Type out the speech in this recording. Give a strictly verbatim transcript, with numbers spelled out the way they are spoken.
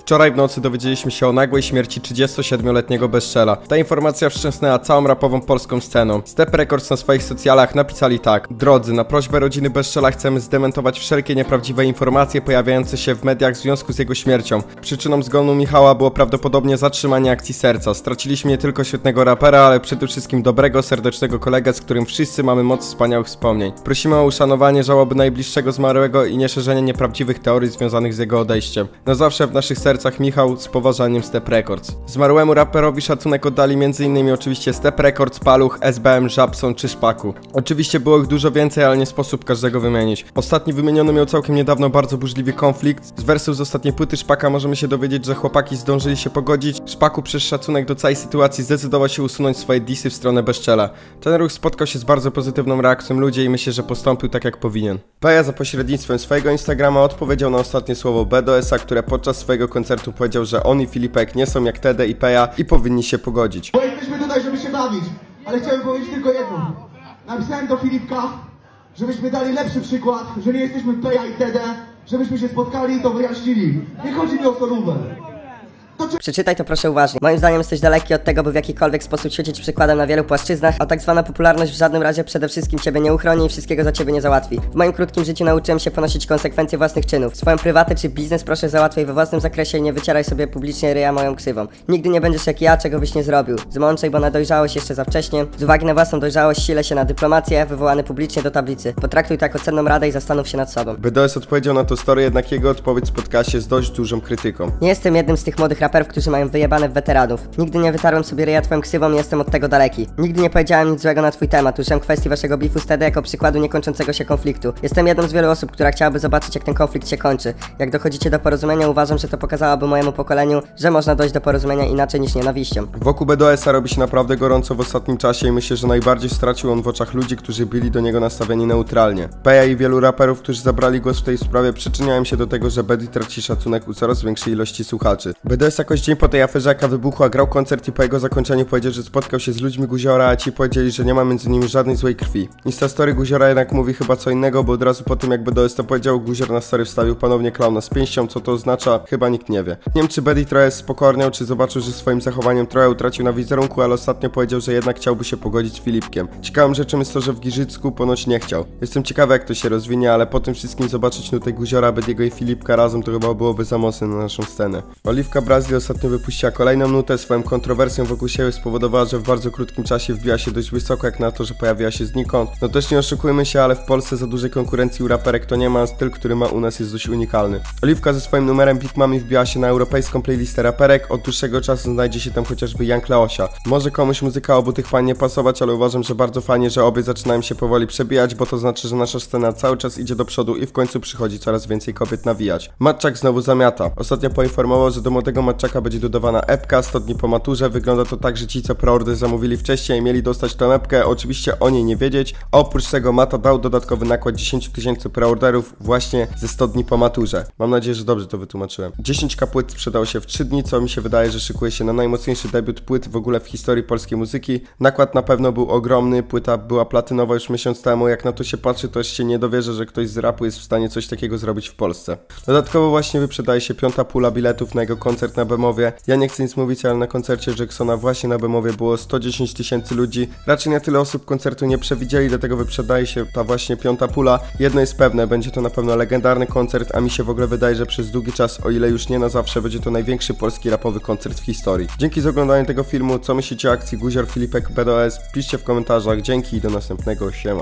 Wczoraj w nocy dowiedzieliśmy się o nagłej śmierci trzydziestosiedmioletniego Bezczela. Ta informacja wstrząsnęła całą rapową polską sceną. Step Records na swoich socjalach napisali tak: drodzy, na prośbę rodziny Bezczela chcemy zdementować wszelkie nieprawdziwe informacje pojawiające się w mediach w związku z jego śmiercią. Przyczyną zgonu Michała było prawdopodobnie zatrzymanie akcji serca. Straciliśmy nie tylko świetnego rapera, ale przede wszystkim dobrego, serdecznego kolegę, z którym wszyscy mamy moc wspaniałych wspomnień. Prosimy o uszanowanie żałoby najbliższego zmarłego i nieszerzenie nieprawdziwych teorii związanych z jego odejściem. Na zawsze w naszych sercach Michał, z poważaniem Step Records. Zmarłemu raperowi szacunek oddali m.in. oczywiście Step Records, Paluch, S B M, Żabson czy Szpaku. Oczywiście było ich dużo więcej, ale nie sposób każdego wymienić. Ostatni wymieniony miał całkiem niedawno bardzo burzliwy konflikt. Z wersów z ostatniej płyty Szpaka możemy się dowiedzieć, że chłopaki zdążyli się pogodzić. Szpaku przez szacunek do całej sytuacji zdecydował się usunąć swoje disy w stronę Bezczela. Ten ruch spotkał się z bardzo pozytywną reakcją ludzi i myślę, że postąpił tak jak powinien. Peja za pośrednictwem swojego Instagrama odpowiedział na ostatnie słowo BDOSa, które podczas swojego koncertu powiedział, że on i Filipek nie są jak Tede i Peja i powinni się pogodzić. Bo jesteśmy tutaj, żeby się bawić, ale chciałem powiedzieć tylko jedno. Napisałem do Filipka, żebyśmy dali lepszy przykład, że nie jesteśmy Peja i Tede, żebyśmy się spotkali i to wyjaśnili. Nie chodzi mi o solówę. Przeczytaj to proszę uważnie. Moim zdaniem jesteś daleki od tego, by w jakikolwiek sposób świecić przykładem na wielu płaszczyznach, a tak zwana popularność w żadnym razie przede wszystkim ciebie nie uchroni i wszystkiego za ciebie nie załatwi. W moim krótkim życiu nauczyłem się ponosić konsekwencje własnych czynów. Swoją prywatę czy biznes proszę załatwiaj we własnym zakresie i nie wycieraj sobie publicznie ryja moją ksywą. Nigdy nie będziesz jak ja, czego byś nie zrobił. Zmączaj, bo na dojrzałość jeszcze za wcześnie. Z uwagi na własną dojrzałość sile się na dyplomację, wywołany publicznie do tablicy. Potraktuj to jako cenną radę i zastanów się nad sobą. B D O S odpowiedział na to story, jednak jego odpowiedź spotkała się z dość dużą krytyką. Nie jestem jednym z tych młodych raperów, którzy mają wyjebane w weteranów. Nigdy nie wytarłem sobie ryja twoim ksywą i jestem od tego daleki. Nigdy nie powiedziałem nic złego na twój temat. Użyłem kwestii waszego beefu z Tede jako przykładu niekończącego się konfliktu. Jestem jedną z wielu osób, która chciałaby zobaczyć, jak ten konflikt się kończy. Jak dochodzicie do porozumienia, uważam, że to pokazałoby mojemu pokoleniu, że można dojść do porozumienia inaczej niż nienawiścią. Wokół BDOSa robi się naprawdę gorąco w ostatnim czasie i myślę, że najbardziej stracił on w oczach ludzi, którzy byli do niego nastawieni neutralnie. Peja i wielu raperów, którzy zabrali głos w tej sprawie, przyczyniają się do tego, że Bedi traci szacunek u coraz większej ilości słuchaczy. B D O S jakoś dzień po tej aferze, jaka wybuchła, grał koncert i po jego zakończeniu powiedział, że spotkał się z ludźmi Guziora, a ci powiedzieli, że nie ma między nimi żadnej złej krwi. Instastory Guziora jednak mówi chyba co innego, bo od razu po tym jak B D O S to powiedział, Guzior na story wstawił ponownie klauna z pięścią, co to oznacza, chyba nikt nie wie. Nie wiem czy Bedi trochę spokorniał, czy zobaczył, że swoim zachowaniem trochę utracił na wizerunku, ale ostatnio powiedział, że jednak chciałby się pogodzić z Filipkiem. Ciekawą rzeczą jest to, że w Giżycku ponoć nie chciał. Jestem ciekawy jak to się rozwinie, ale po tym wszystkim zobaczyć nutę Guziora, Bediego i Filipka razem to chyba byłoby za mocne na naszą scenę. Oliwka Brazylii ostatnio wypuściła kolejną nutę. Swoją kontrowersją wokół siebie spowodowała, że w bardzo krótkim czasie wbiła się dość wysoko, jak na to, że pojawiła się znikąd. No też nie oszukujmy się, ale w Polsce za dużej konkurencji u raperek to nie ma, a styl, który ma u nas jest dość unikalny. Oliwka ze swoim numerem Big Mami wbiła się na europejską playlistę raperek. Od dłuższego czasu znajdzie się tam chociażby Young Leosia. Może komuś muzyka obu tych pań nie pasować, ale uważam, że bardzo fajnie, że obie zaczynają się powoli przebijać, bo to znaczy, że nasza scena cały czas idzie do przodu i w końcu przychodzi coraz więcej kobiet nawijać. Matczak znowu zamiata. Ostatnio poinformował, że do młodego Matczaka będzie dodawana epka sto dni po maturze. Wygląda to tak, że ci co preorder zamówili wcześniej mieli dostać tę epkę, oczywiście o niej nie wiedzieć. Oprócz tego Mata dał dodatkowy nakład dziesięć tysięcy preorderów właśnie ze sto dni po maturze. Mam nadzieję, że dobrze to wytłumaczyłem. dziesięć tysięcy płyt sprzedało się w trzy dni, co mi się wydaje, że szykuje się na najmocniejszy debiut płyt w ogóle w historii polskiej muzyki. Nakład na pewno był ogromny, płyta była platynowa już miesiąc temu. Jak na to się patrzy, to się nie dowierzę, że ktoś z rapu jest w stanie coś takiego zrobić w Polsce. Dodatkowo właśnie wyprzedaje się piąta pula biletów na jego koncert na Bemowie. Ja nie chcę nic mówić, ale na koncercie Jacksona właśnie na Bemowie było sto dziesięć tysięcy ludzi. Raczej na tyle osób koncertu nie przewidzieli, dlatego wyprzedaje się ta właśnie piąta pula. Jedno jest pewne, będzie to na pewno legendarny koncert, a mi się w ogóle wydaje, że przez długi czas, o ile już nie na zawsze, będzie to największy polski rapowy koncert w historii. Dzięki za oglądanie tego filmu. Co myślicie o akcji Guzior, Filipek, B D O S? Piszcie w komentarzach. Dzięki i do następnego. Siema.